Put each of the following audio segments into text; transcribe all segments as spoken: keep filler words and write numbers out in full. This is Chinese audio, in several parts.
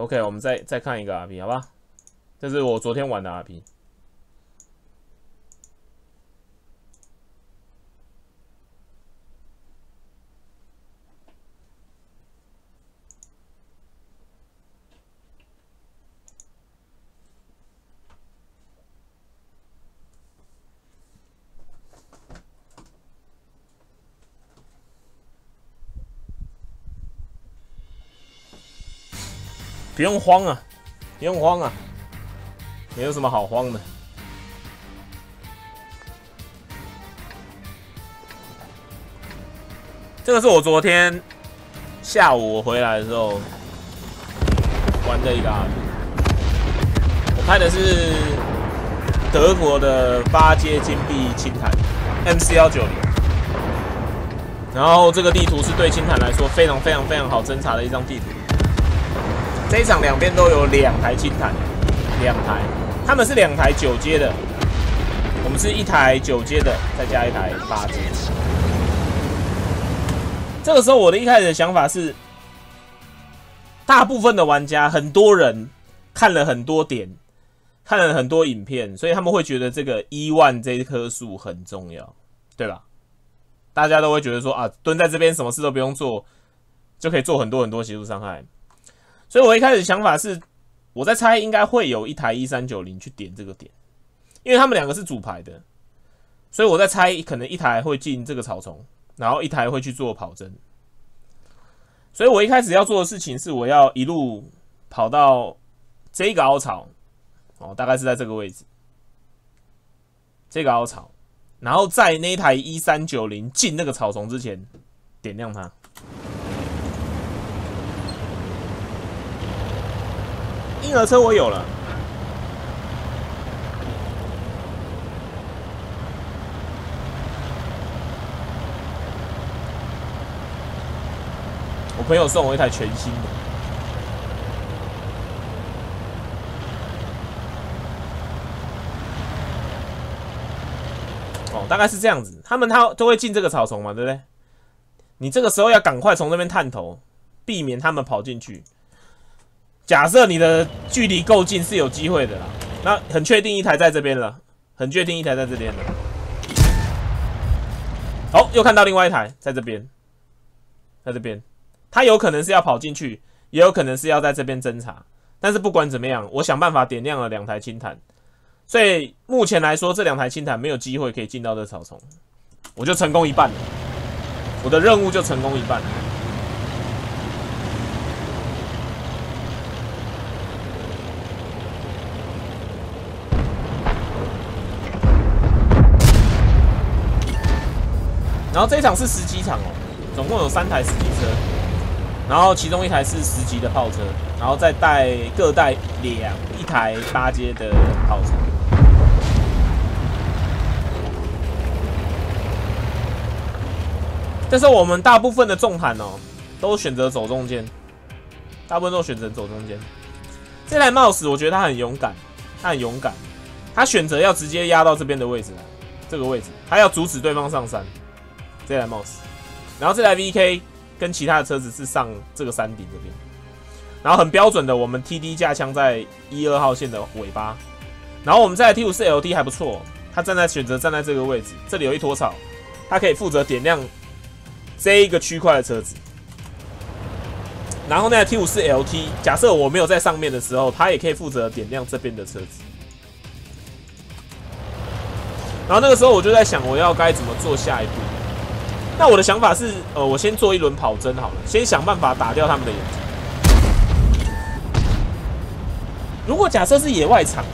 OK， 我们再再看一个 R P， 好吧？这是我昨天玩的 R P。不用慌啊，不用慌啊，没有什么好慌的。这个是我昨天下午回来的时候玩的一个 R P， 我拍的是德国的八阶金币青潭 M C 一九零， 然后这个地图是对青潭来说非常非常非常好侦查的一张地图。 这一场两边都有两台清坦，两台，他们是两台九阶的，我们是一台九阶的，再加一台八阶。这个时候我的一开始的想法是，大部分的玩家，很多人看了很多点，看了很多影片，所以他们会觉得这个一万这棵树很重要，对吧？大家都会觉得说啊，蹲在这边什么事都不用做，就可以做很多很多协助伤害。 所以我一开始想法是，我在猜应该会有一台一三九零去点这个点，因为他们两个是主牌的，所以我在猜可能一台会进这个草丛，然后一台会去做跑针。所以我一开始要做的事情是，我要一路跑到这个凹槽，哦，大概是在这个位置，这个凹槽，然后在那台一三九零进那个草丛之前点亮它。 婴儿车我有了，我朋友送我一台全新的。哦，大概是这样子，他们他都会进这个草丛嘛，对不对？你这个时候要赶快从那边探头，避免他们跑进去。 假设你的距离够近是有机会的啦，那很确定一台在这边了，很确定一台在这边了。哦，又看到另外一台在这边，在这边，他有可能是要跑进去，也有可能是要在这边侦查。但是不管怎么样，我想办法点亮了两台清坦，所以目前来说这两台清坦没有机会可以进到这草丛，我就成功一半了，我的任务就成功一半了。 然后这一场是十级场哦，总共有三台十级车，然后其中一台是十级的炮车，然后再带各带两一台八阶的炮车。但是我们大部分的重坦哦，都选择走中间，大部分都选择走中间。这台 Mouse 我觉得他很勇敢，他很勇敢，他选择要直接压到这边的位置来，这个位置，他要阻止对方上山。 这台 Mouse， 然后这台 V K 跟其他的车子是上这个山顶这边，然后很标准的我们 T D 架枪在一二号线的尾巴，然后我们这台 T 五四 L T 还不错，他站在选择站在这个位置，这里有一坨草，他可以负责点亮这一个区块的车子，然后那台 T 五四 L T 假设我没有在上面的时候，他也可以负责点亮这边的车子，然后那个时候我就在想我要该怎么做下一步。 那我的想法是，呃，我先做一轮跑针好了，先想办法打掉他们的眼睛。如果假设是野外场，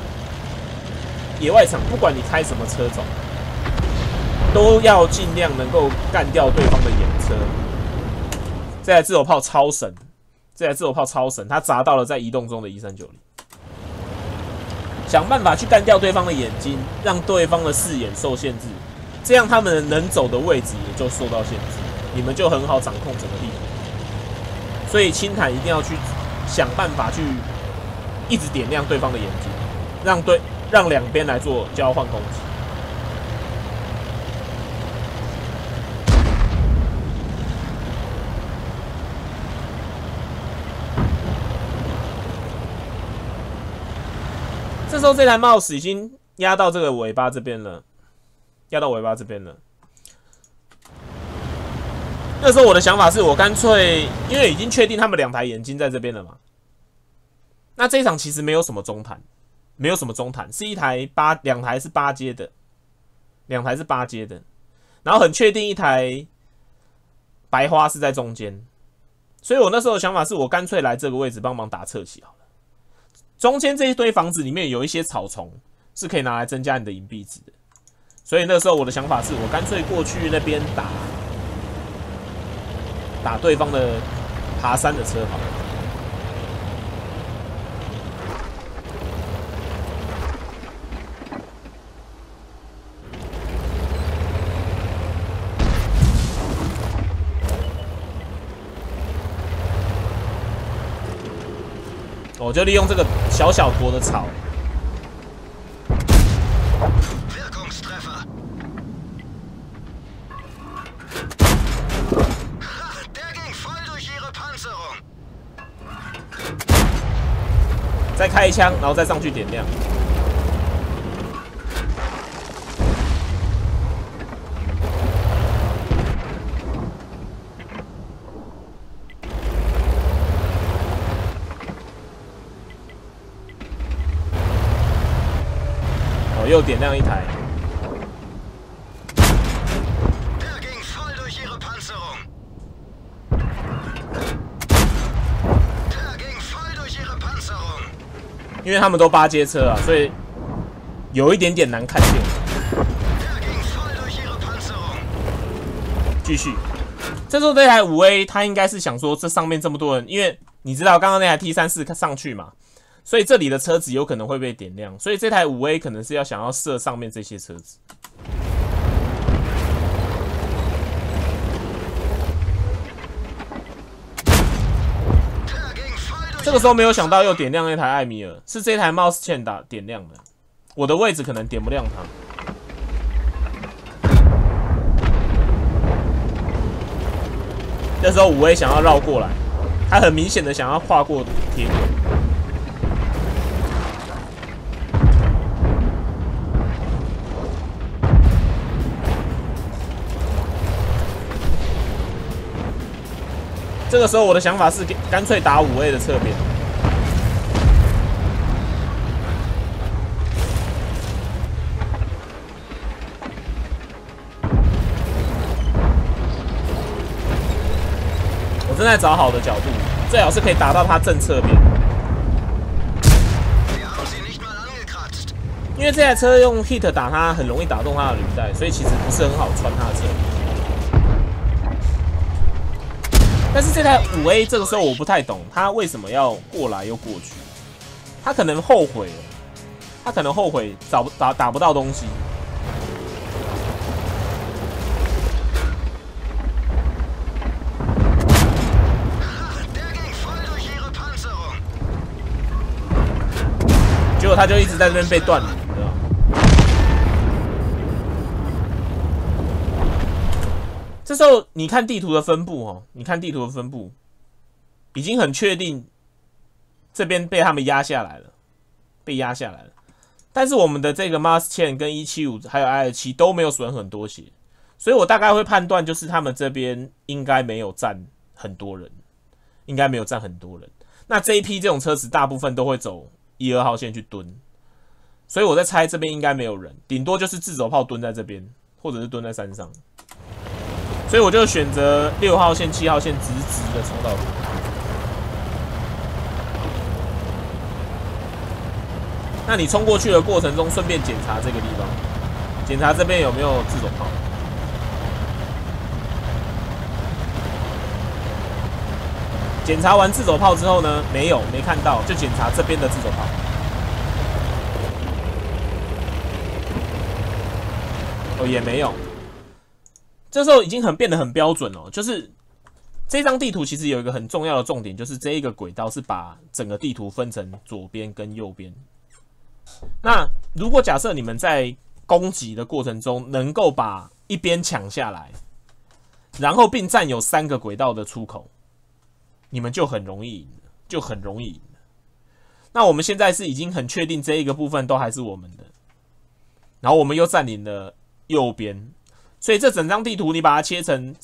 野外场不管你开什么车种，都要尽量能够干掉对方的眼车。这台自走炮超神，这台自走炮超神，它砸到了在移动中的一三九零，想办法去干掉对方的眼睛，让对方的视野受限制。 这样他们能走的位置也就受到限制，你们就很好掌控整个地图。所以清坦一定要去想办法去一直点亮对方的眼睛，让对让两边来做交换攻击。时候这台 mouse 已经压到这个尾巴这边了，压到尾巴这边了。那时候我的想法是我干脆，因为已经确定他们两台眼睛在这边了嘛。那这一场其实没有什么中盘，没有什么中盘，是一台八，两台是八阶的，两台是八阶的，然后很确定一台白花是在中间。 所以我那时候的想法是我干脆来这个位置帮忙打侧旗好了。中间这一堆房子里面有一些草丛，是可以拿来增加你的银币值的。所以那时候我的想法是我干脆过去那边打打对方的爬山的车好了。我就利用这个小小坨的草，再开一枪，然后再上去点亮。 又点亮一台，因为他们都八街车啊，所以有一点点难看见。继续，这时候这台五 A 他应该是想说，这上面这么多人，因为你知道刚刚那台 T 三十四上去嘛。 所以这里的车子有可能会被点亮，所以这台 五 A 可能是要想要射上面这些车子。这个时候没有想到又点亮那台艾米尔，是这台 Mouse 欠打点亮的，我的位置可能点不亮它。 这时候 五 A 想要绕过来，他很明显的想要跨过铁轨。 这个时候我的想法是干脆打五 A 的侧边，我正在找好的角度，最好是可以打到它正侧边。因为这台车用 hit 打它很容易打动它的履带，所以其实不是很好穿它的侧边。 但是这台 五 A 这个时候我不太懂，他为什么要过来又过去？他可能后悔了，他可能后悔找不打打不到东西。结果他就一直在这边被断了。 这时候你看地图的分布哦，你看地图的分布，已经很确定这边被他们压下来了，被压下来了。但是我们的这个 Mouse Chain 跟一七五还有 I 二七都没有损很多血，所以我大概会判断就是他们这边应该没有站很多人，应该没有站很多人。那这一批这种车子大部分都会走一二号线去蹲，所以我在猜这边应该没有人，顶多就是自走炮蹲在这边，或者是蹲在山上。 所以我就选择六号线、七号线直直的冲到底。那你冲过去的过程中，顺便检查这个地方，检查这边有没有自走炮。检查完自走炮之后呢，没有，没看到，就检查这边的自走炮。 哦，也没有。 这时候已经很变得很标准了，就是这张地图其实有一个很重要的重点，就是这一个轨道是把整个地图分成左边跟右边。那如果假设你们在攻击的过程中能够把一边抢下来，然后并占有三个轨道的出口，你们就很容易赢，就很容易赢。那我们现在是已经很确定这一个部分都还是我们的，然后我们又占领了右边，所以这整张地图你把它切成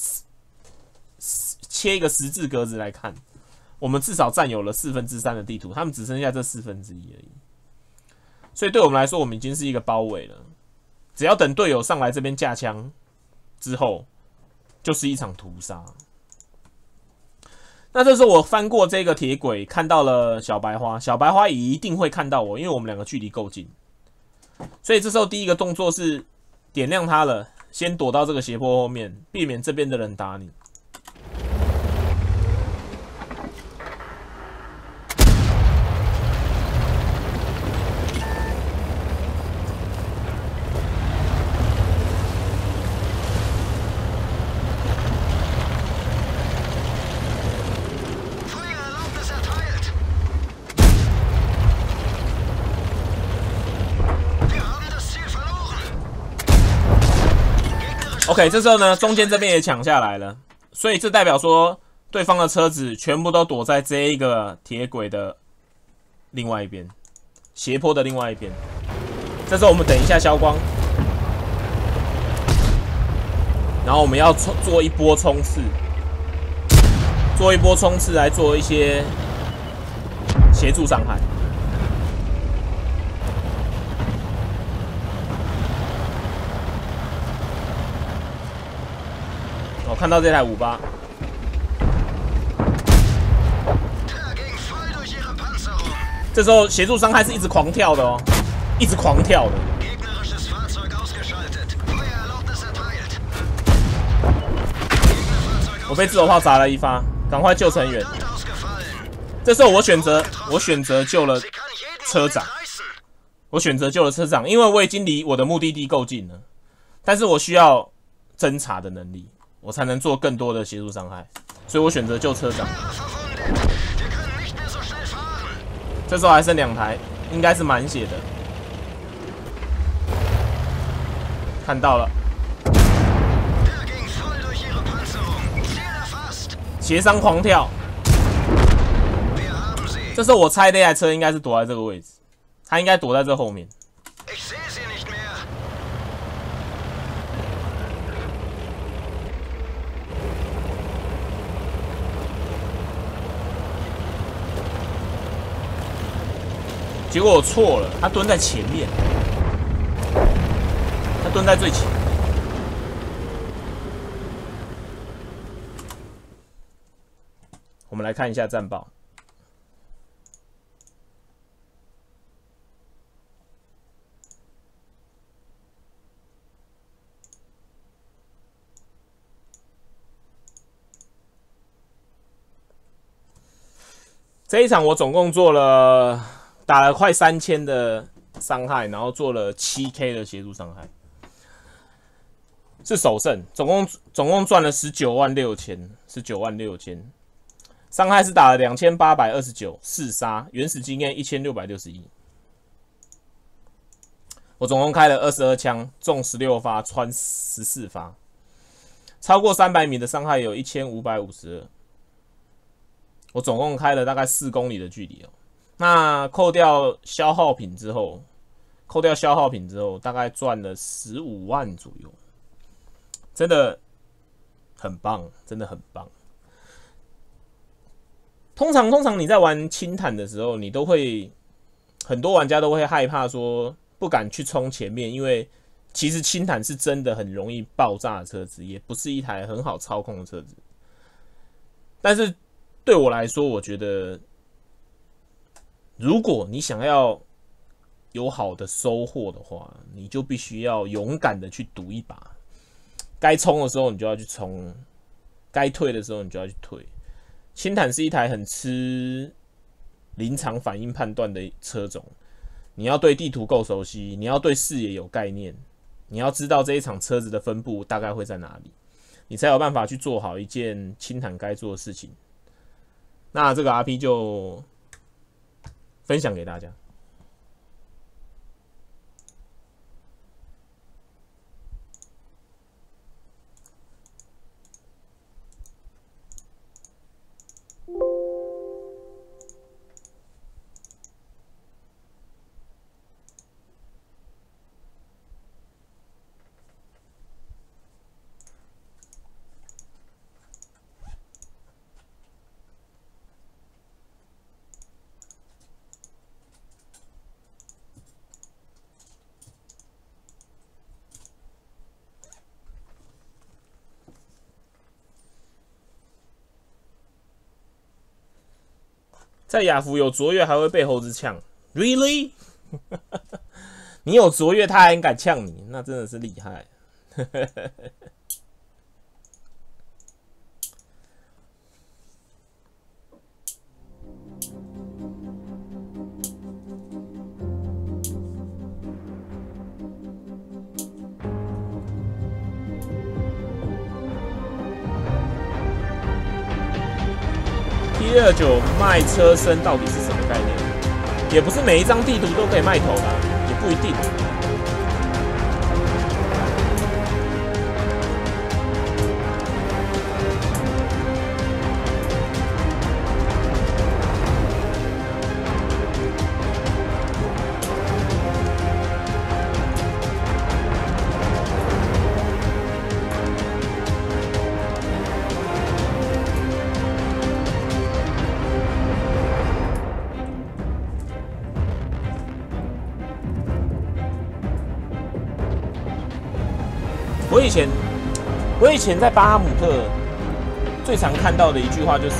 切一个十字格子来看，我们至少占有了四分之三的地图，他们只剩下这四分之一而已。所以对我们来说，我们已经是一个包围了。只要等队友上来这边架枪之后，就是一场屠杀。那这时候我翻过这个铁轨，看到了小白花，小白花也一定会看到我，因为我们两个距离够近。所以这时候第一个动作是点亮它了，先躲到这个斜坡后面，避免这边的人打你。OK， 这时候呢，中间这边也抢下来了，所以这代表说，对方的车子全部都躲在这一个铁轨的另外一边，斜坡的另外一边。这时候我们等一下消光，然后我们要做一波冲刺，做一波冲刺来做一些协助伤害。我看到这台五八，这时候协助伤害是一直狂跳的哦，一直狂跳的。我被自走炮砸了一发，赶快救成员。这时候我选择，我选择救了车长，我选择救了车长，因为我已经离我的目的地够近了，但是我需要侦查的能力。我才能做更多的协助伤害，所以我选择救车长。这时候还剩两台，应该是满血的。看到了，协商狂跳。这时候我猜那台车应该是躲在这个位置，他应该躲在这后面。结果我错了，他蹲在前面，他蹲在最前。我们来看一下战报。这一场我总共做了。打了快三千的伤害，然后做了七 K 的协助伤害，是首胜，总共总共赚了十九万六千，十九万六千，伤害是打了两千八百二十九，四杀，原始经验一千六百六十一，我总共开了二十二枪，中十六发，穿十四发，超过三百米的伤害有一千五百五十二，我总共开了大概四公里的距离哦。那扣掉消耗品之后，扣掉消耗品之后，大概赚了十五万左右，真的很棒，真的很棒。通常，通常你在玩轻坦的时候，你都会很多玩家都会害怕说不敢去冲前面，因为其实轻坦是真的很容易爆炸的车子，也不是一台很好操控的车子。但是对我来说，我觉得。如果你想要有好的收获的话，你就必须要勇敢的去赌一把。该冲的时候你就要去冲，该退的时候你就要去退。轻坦是一台很吃临场反应判断的车种，你要对地图够熟悉，你要对视野有概念，你要知道这一场车子的分布大概会在哪里，你才有办法去做好一件轻坦该做的事情。那这个 R P 就。分享给大家。在亚服有卓越还会被猴子呛 ，Really？ 你有卓越，他还敢呛你，那真的是厉害。T 二九卖车身到底是什么概念？也不是每一张地图都可以卖头的、啊，也不一定。我以前，我以前在巴哈姆特最常看到的一句话就是：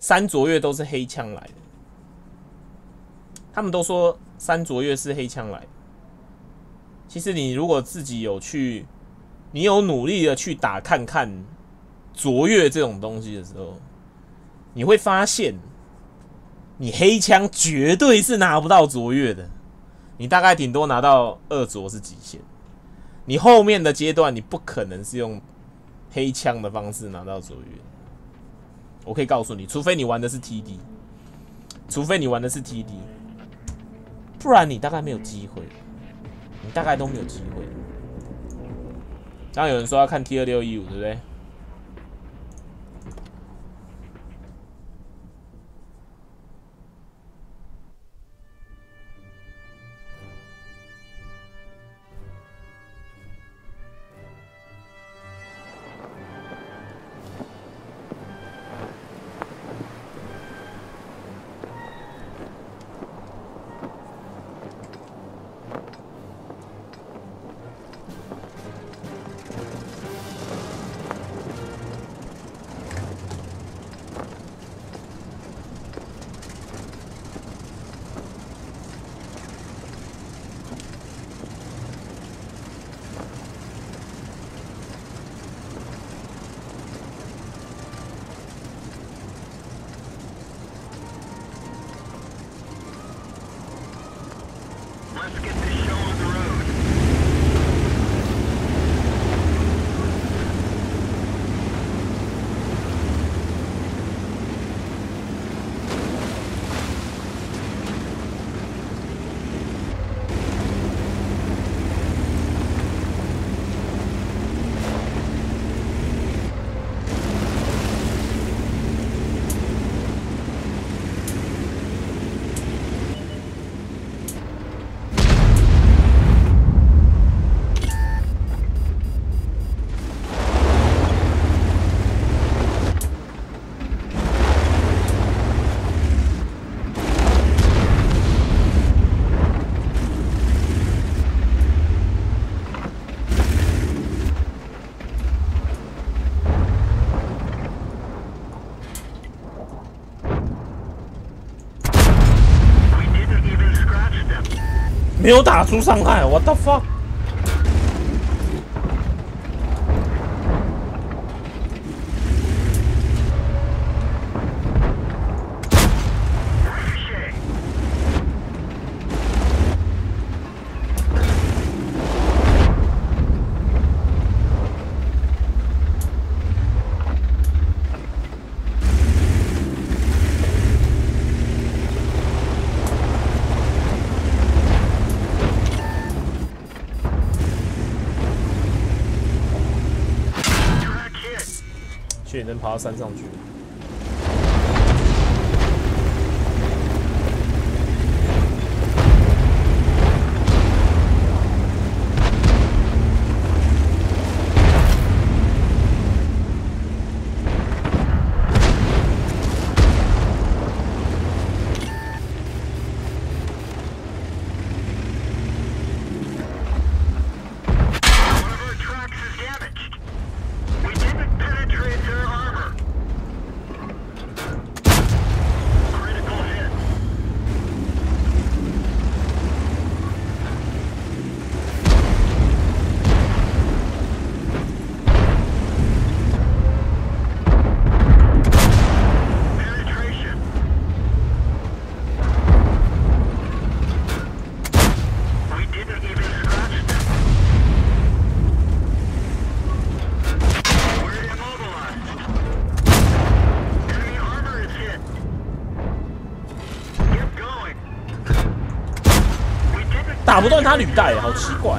三卓越都是黑枪来的。他们都说三卓越是黑枪来的。其实你如果自己有去，你有努力的去打看看卓越这种东西的时候，你会发现，你黑枪绝对是拿不到卓越的。你大概顶多拿到二卓是极限，你后面的阶段你不可能是用黑枪的方式拿到卓越。我可以告诉你，除非你玩的是 T D， 除非你玩的是 T D， 不然你大概没有机会，你大概都没有机会。刚刚有人说要看 T 二六一五，对不对？没有打出伤害 ，what the fuck！ 也能爬到山上去。不断他履带，好奇怪。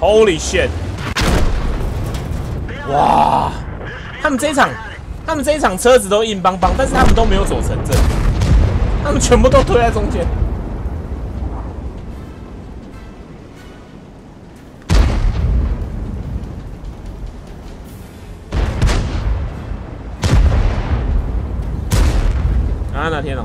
Holy shit！ 哇，他们这一场，他们这一场车子都硬邦邦，但是他们都没有走城镇，他们全部都推在中间。啊，那天哦。